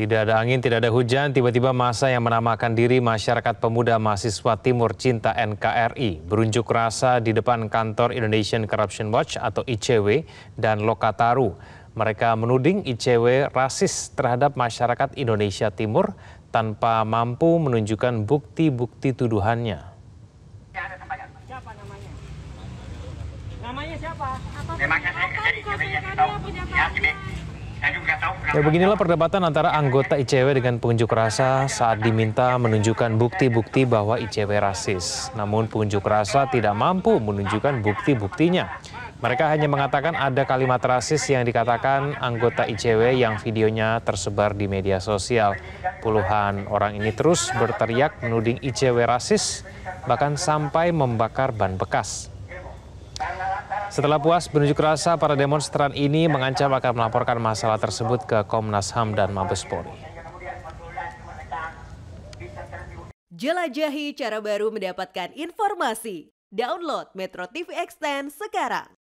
Tidak ada angin, tidak ada hujan, tiba-tiba massa yang menamakan diri Masyarakat Pemuda Mahasiswa Timur Cinta NKRI berunjuk rasa di depan kantor Indonesian Corruption Watch atau ICW dan Lokataru. Mereka menuding ICW rasis terhadap masyarakat Indonesia Timur tanpa mampu menunjukkan bukti-bukti tuduhannya. Namanya siapa? Ya, beginilah perdebatan antara anggota ICW dengan pengunjuk rasa saat diminta menunjukkan bukti-bukti bahwa ICW rasis. Namun pengunjuk rasa tidak mampu menunjukkan bukti-buktinya. Mereka hanya mengatakan ada kalimat rasis yang dikatakan anggota ICW yang videonya tersebar di media sosial. Puluhan orang ini terus berteriak menuding ICW rasis, bahkan sampai membakar ban bekas. Setelah puas berunjuk rasa, para demonstran ini mengancam akan melaporkan masalah tersebut ke Komnas HAM dan Mabes Polri. Jelajahi cara baru mendapatkan informasi. Download Metro TV Xtend sekarang.